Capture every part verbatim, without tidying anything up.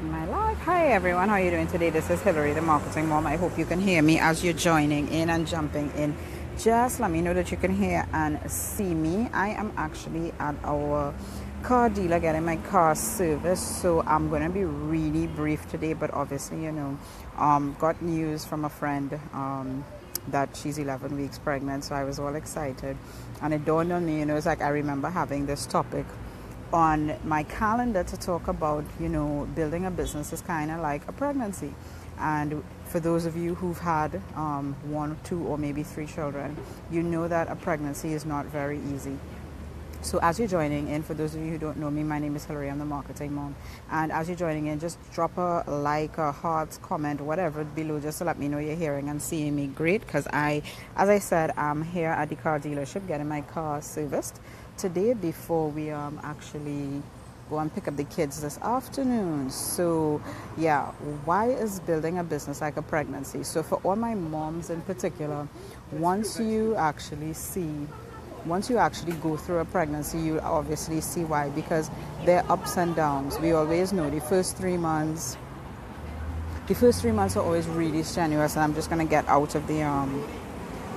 In my life. Hi everyone, how are you doing today? This is Hilary, the marketing mom. I hope you can hear me as you're joining in and jumping in. Just let me know that you can hear and see me. I am actually at our car dealer getting my car serviced, so I'm gonna be really brief today, but obviously, you know, um got news from a friend um that she's eleven weeks pregnant, so I was all excited, and it dawned on me, you know, it's like I remember having this topic on my calendar to talk about, you know, building a business is kind of like a pregnancy. And for those of you who've had um, one, two, or maybe three children, you know that a pregnancy is not very easy. So as you're joining in, for those of you who don't know me, my name is Hilary, I'm the marketing mom. And as you're joining in, just drop a like, a heart, comment, whatever below, just to let me know you're hearing and seeing me great, because I, as I said, I'm here at the car dealership getting my car serviced today before we um, actually go and pick up the kids this afternoon. So yeah, why is building a business like a pregnancy? So for all my moms in particular, once you actually see Once you actually go through a pregnancy, you obviously see why, because there are ups and downs. We always know the first three months, the first three months are always really strenuous, and I'm just going to get out of the, um,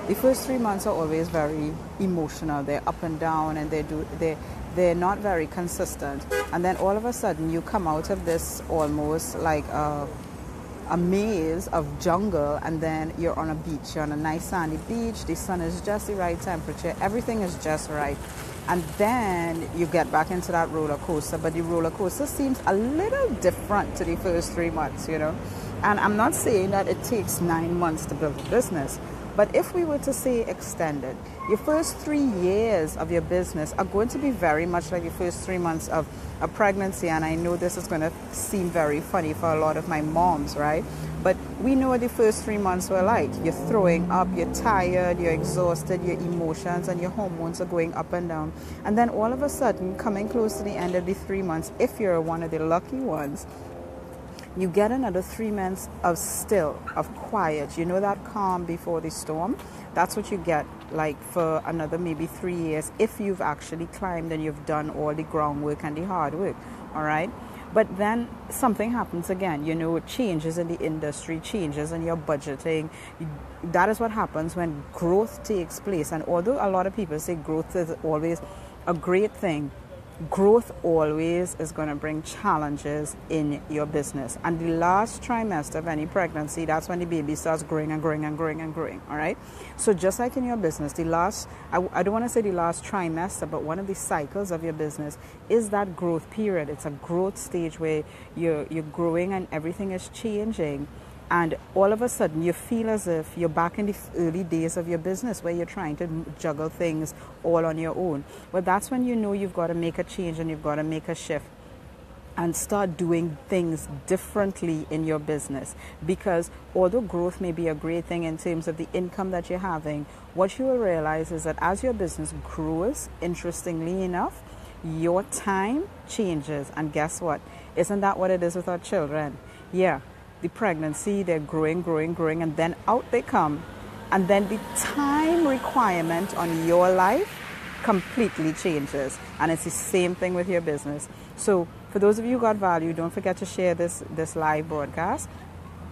the first three months are always very emotional. They're up and down, and they do, they, they're not very consistent. And then all of a sudden you come out of this almost like a, a maze of jungle, and then you're on a beach, you're on a nice sandy beach, the sun is just the right temperature, everything is just right, and then you get back into that roller coaster. But the roller coaster seems a little different to the first three months, you know. And I'm not saying that it takes nine months to build a business, but if we were to say extended, your first three years of your business are going to be very much like your first three months of a pregnancy. And I know this is going to seem very funny for a lot of my moms, right? But we know what the first three months were like. You're throwing up, you're tired, you're exhausted, your emotions and your hormones are going up and down. And then all of a sudden, coming close to the end of the three months, if you're one of the lucky ones, you get another three months of still, of quiet. You know, that calm before the storm? That's what you get, like, for another maybe three years if you've actually climbed and you've done all the groundwork and the hard work, all right? But then something happens again. You know, changes in the industry, changes in your budgeting. That is what happens when growth takes place. And although a lot of people say growth is always a great thing, growth always is going to bring challenges in your business. And the last trimester of any pregnancy, that's when the baby starts growing and growing and growing and growing, all right? So just like in your business, the last, I, I don't want to say the last trimester, but one of the cycles of your business is that growth period. It's a growth stage where you're, you're growing and everything is changing. And all of a sudden, you feel as if you're back in the early days of your business where you're trying to juggle things all on your own. But that's when you know you've got to make a change and you've got to make a shift and start doing things differently in your business. Because although growth may be a great thing in terms of the income that you're having, what you will realize is that as your business grows, interestingly enough, your time changes. And guess what? Isn't that what it is with our children? Yeah. The pregnancy, they're growing, growing, growing, and then out they come. And then the time requirement on your life completely changes. And it's the same thing with your business. So for those of you who got value, don't forget to share this, this live broadcast.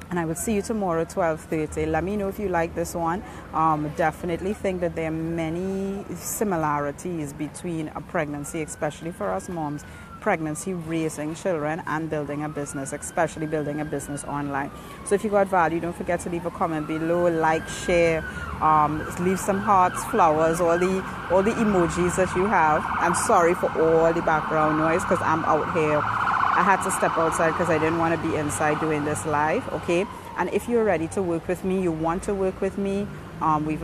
And I will see you tomorrow at twelve thirty. Let me know if you like this one. Um, definitely think that there are many similarities between a pregnancy, especially for us moms, pregnancy, raising children, and building a business, especially building a business online. So if you got value, don't forget to leave a comment below, like, share, um, leave some hearts, flowers, all the, all the emojis that you have. I'm sorry for all the background noise because I'm out here. I had to step outside because I didn't want to be inside doing this live, okay? And if you're ready to work with me, you want to work with me, um, we've